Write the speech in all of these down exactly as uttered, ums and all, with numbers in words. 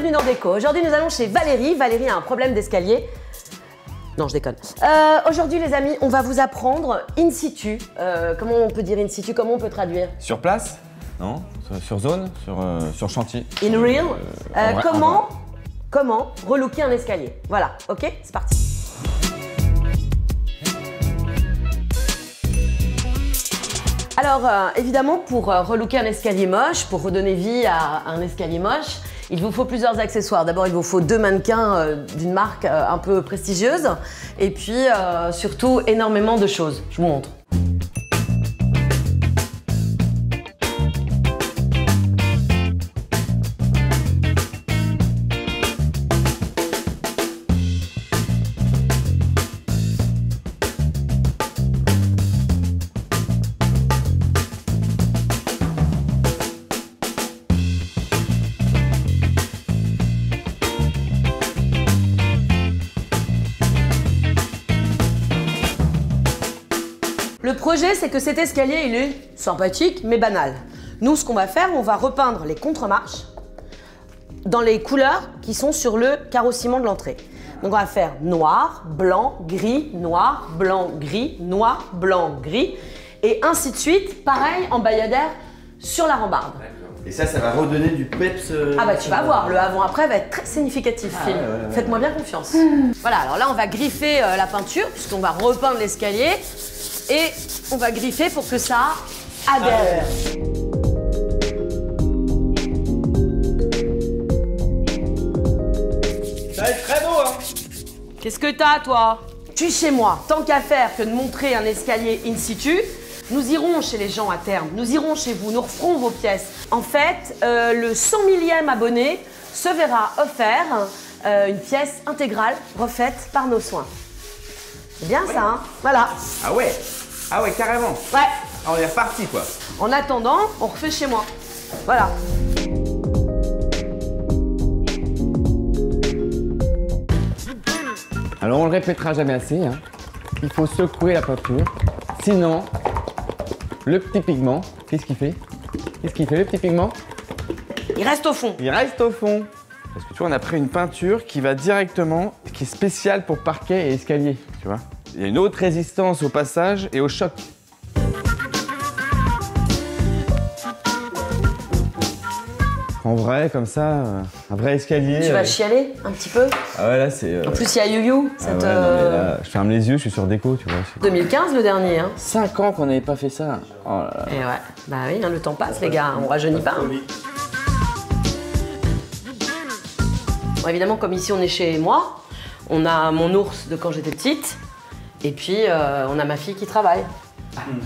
bienvenue dans Déco. Aujourd'hui, nous allons chez Valérie. Valérie a un problème d'escalier. Non, je déconne. Euh, Aujourd'hui, les amis, on va vous apprendre in situ. Euh, comment on peut dire in situ? Comment on peut traduire? Sur place? Non, sur, sur zone, sur, euh, sur chantier. In real? euh, euh, vrai, Comment, comment relooker un escalier? Voilà, ok, c'est parti. Alors, euh, évidemment, pour euh, relooker un escalier moche, pour redonner vie à, à un escalier moche, il vous faut plusieurs accessoires. D'abord, il vous faut deux mannequins euh, d'une marque euh, un peu prestigieuse et puis euh, surtout énormément de choses. Je vous montre. Le projet, c'est que cet escalier, il est sympathique, mais banal. Nous, ce qu'on va faire, on va repeindre les contre-marches dans les couleurs qui sont sur le carrossiment de l'entrée. Donc, on va faire noir, blanc, gris, noir, blanc, gris, noir, blanc, gris, et ainsi de suite, pareil en bayadère sur la rambarde. Et ça, ça va redonner du peps. Euh, ah bah tu vas voir, le avant-après va être très significatif, ah, Phil. Ouais, ouais, ouais, Faites-moi bien confiance. Mmh. Voilà, alors là, on va griffer euh, la peinture, puisqu'on va repeindre l'escalier. Et on va griffer pour que ça adhère. Ah ouais. Ça va être très beau, hein. Qu'est-ce que t'as, toi? Tu es chez moi. Tant qu'à faire que de montrer un escalier in situ, nous irons chez les gens à terme, nous irons chez vous, nous referons vos pièces. En fait, euh, le cent millième abonné se verra offert euh, une pièce intégrale refaite par nos soins. C'est bien ouais. ça, hein? Voilà. Ah ouais? Ah ouais, carrément? Ouais. Ah, on est reparti, quoi. En attendant, on refait chez moi. Voilà. Alors, on le répétera jamais assez, hein. Il faut secouer la peinture. Sinon, le petit pigment, qu'est-ce qu'il fait? Qu'est-ce qu'il fait, le petit pigment? Il reste au fond. Il reste au fond. Parce que tu vois, on a pris une peinture qui va directement, qui est spéciale pour parquet et escalier, tu vois. Il y a une autre résistance au passage et au choc. En vrai, comme ça, un vrai escalier... Tu vas euh... chialer un petit peu? Ah ouais, là, c'est... Euh... En plus, il y a YouYou, ça ah te... Ouais, non, mais là, je ferme les yeux, je suis sur déco, tu vois. deux mille quinze, le dernier, hein. cinq ans qu'on n'avait pas fait ça. Oh là là. Et ouais, bah oui, hein, le temps passe, les gars, on rajeunit pas. Hein. Bon, évidemment, comme ici on est chez moi, on a mon ours de quand j'étais petite, et puis euh, on a ma fille qui travaille. Bah, mmh.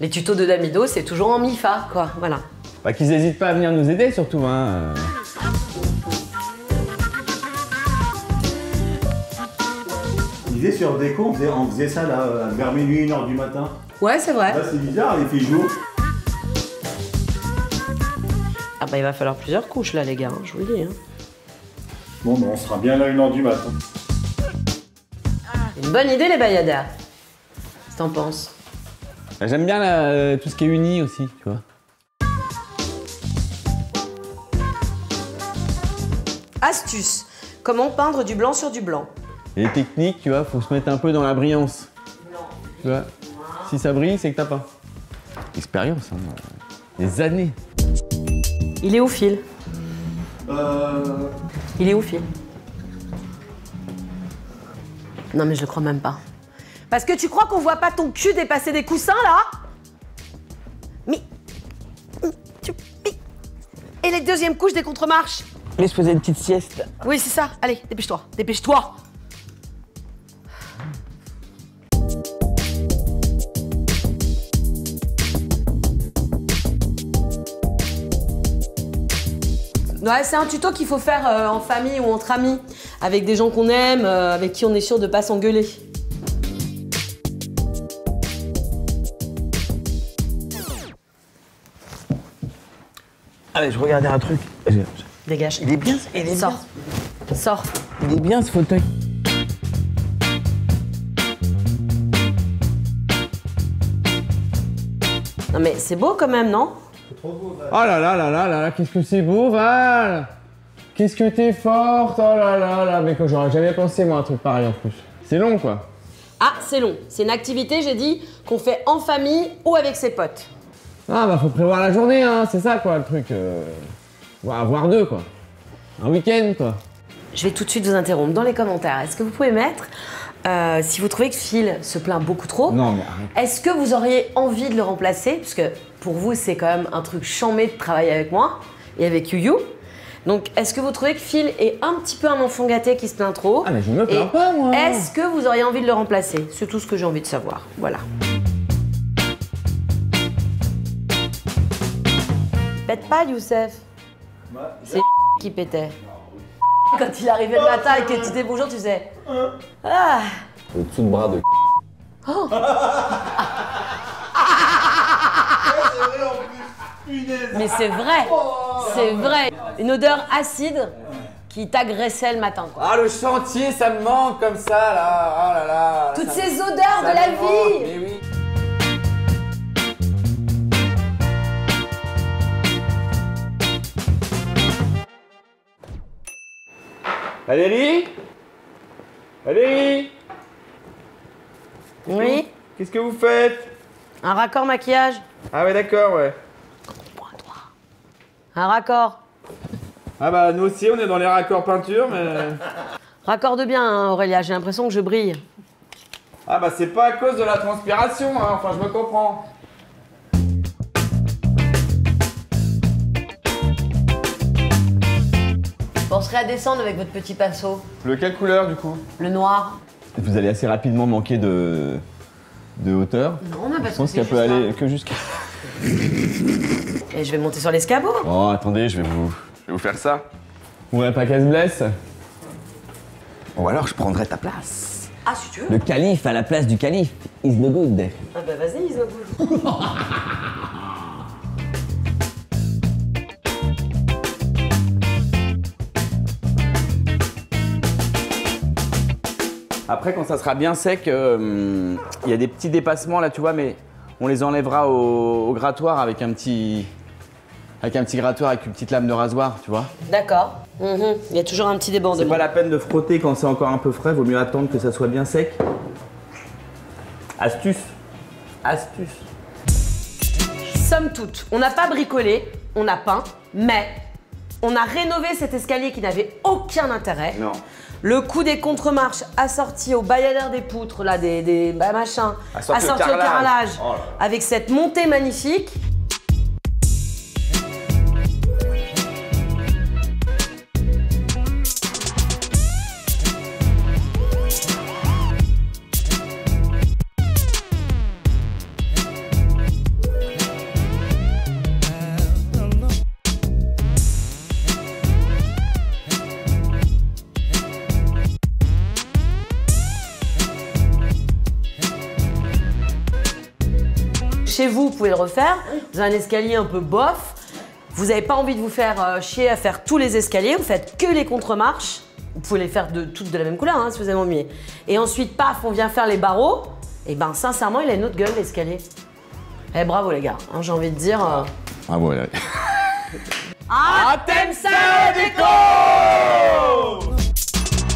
Les tutos de Damido, c'est toujours en MIFA, quoi, voilà. Bah, qu'ils n'hésitent pas à venir nous aider, surtout, hein. L'idée sur Déco, on faisait, on faisait ça là, vers minuit, une heure du matin. Ouais, c'est vrai. Là, c'est bizarre, il fait jour. Ah bah, il va falloir plusieurs couches, là, les gars, hein, je vous le dis, hein. Bon, ben on sera bien là une heure du matin. Une bonne idée, les bayadères. Qu'est-ce que t'en penses? J'aime bien la, tout ce qui est uni aussi, tu vois. Astuce. Comment peindre du blanc sur du blanc? Les techniques, tu vois, faut se mettre un peu dans la brillance. Non. Tu vois, si ça brille, c'est que t'as pas. Expérience, hein. Des années. Il est au fil. Euh... Il est où, Phil? Non, mais je le crois même pas. Parce que tu crois qu'on voit pas ton cul dépasser des coussins, là? Mais... Et les deuxièmes couches des contre-marches? Mais je faisais une petite sieste. Oui, c'est ça. Allez, dépêche-toi. Dépêche-toi. Ouais, c'est un tuto qu'il faut faire euh, en famille ou entre amis, avec des gens qu'on aime, euh, avec qui on est sûr de pas s'engueuler. Allez, je regardais un truc. Dégage. Il est bien, il est Sors. Bien. Sors. Il est bien ce fauteuil. Non mais c'est beau quand même, non? Oh là là là là là là, qu'est-ce que c'est beau, Val! Qu'est-ce que t'es forte, oh là là là, mais que j'aurais jamais pensé moi un truc pareil en plus. C'est long quoi. Ah, c'est long. C'est une activité, j'ai dit, qu'on fait en famille ou avec ses potes. Ah bah faut prévoir la journée, hein, c'est ça quoi le truc. Euh... Avoir deux quoi. Un week-end quoi. Je vais tout de suite vous interrompre dans les commentaires. Est-ce que vous pouvez mettre, euh, si vous trouvez que Phil se plaint beaucoup trop, non, mais... est-ce que vous auriez envie de le remplacer? Parce que pour vous, c'est quand même un truc chambé de travailler avec moi et avec YouYou. Donc, est-ce que vous trouvez que Phil est un petit peu un enfant gâté qui se plaint trop? Ah mais je me plains pas moi. Est-ce que vous auriez envie de le remplacer? C'est tout ce que j'ai envie de savoir. Voilà. Pète pas, Youssef. Bah, c'est qui pétait. Quand il arrivait le matin et que tu disais bonjour, tu faisais. Ah. Le dessous de bras de. Oh. Mais c'est vrai, c'est vrai. Une odeur acide qui t'agressait le matin, quoi. Ah, le chantier, ça me manque comme ça, là. Oh là là. Toutes ces odeurs de la vie. Mais oui. Valérie? Valérie? Oui? Qu'est-ce que vous faites? Un raccord maquillage. Ah ouais, d'accord, ouais. Un raccord. Ah bah nous aussi on est dans les raccords peinture mais... Raccorde bien hein, Aurélia, j'ai l'impression que je brille. Ah bah c'est pas à cause de la transpiration, hein. Enfin je me comprends. Vous penserez à descendre avec votre petit pinceau. Le quelle couleur du coup? Le noir. Vous allez assez rapidement manquer de, de hauteur. Non, mais parce je pense qu'elle peut aller que jusqu'à... Et je vais monter sur l'escabeau. Oh, attendez, je vais vous, je vais vous faire ça. Ouais, pas qu'elle se blesse. Ou alors je prendrai ta place. Ah, si tu veux. Le calife à la place du calife. Is no good. Ah bah vas-y, is no good. Après, quand ça sera bien sec, il euh, y a des petits dépassements là, tu vois, mais on les enlèvera au, au grattoir avec un petit... Avec un petit grattoir, avec une petite lame de rasoir, tu vois. D'accord. Mmh. Il y a toujours un petit débordement. C'est pas la peine de frotter quand c'est encore un peu frais. Vaut mieux attendre que ça soit bien sec. Astuce. Astuce. Somme toute, on n'a pas bricolé, on a peint, mais on a rénové cet escalier qui n'avait aucun intérêt. Non. Le coup des contre-marches assorti au bailladeur des poutres, là, des, des bah, machins, assorti, assorti au carrelage, au carrelage oh avec cette montée magnifique. Chez vous, vous pouvez le refaire. Vous avez un escalier un peu bof. Vous n'avez pas envie de vous faire euh, chier à faire tous les escaliers. Vous faites que les contre-marches. Vous pouvez les faire de, toutes de la même couleur, hein, si vous avez envie. Et ensuite, paf, on vient faire les barreaux. Et ben, sincèrement, il a une autre gueule, l'escalier. Eh, bravo les gars. Hein, j'ai envie de dire. Euh... Ah bon, là. Ah, t'aimes ça, déco!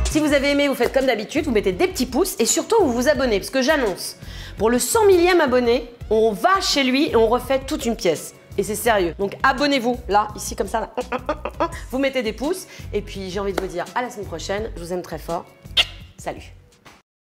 Si vous avez aimé, vous faites comme d'habitude, vous mettez des petits pouces et surtout vous vous abonnez parce que j'annonce, pour le cent millième abonné, on va chez lui et on refait toute une pièce. Et c'est sérieux. Donc abonnez-vous, là, ici, comme ça, là. Vous mettez des pouces et puis j'ai envie de vous dire à la semaine prochaine. Je vous aime très fort. Salut.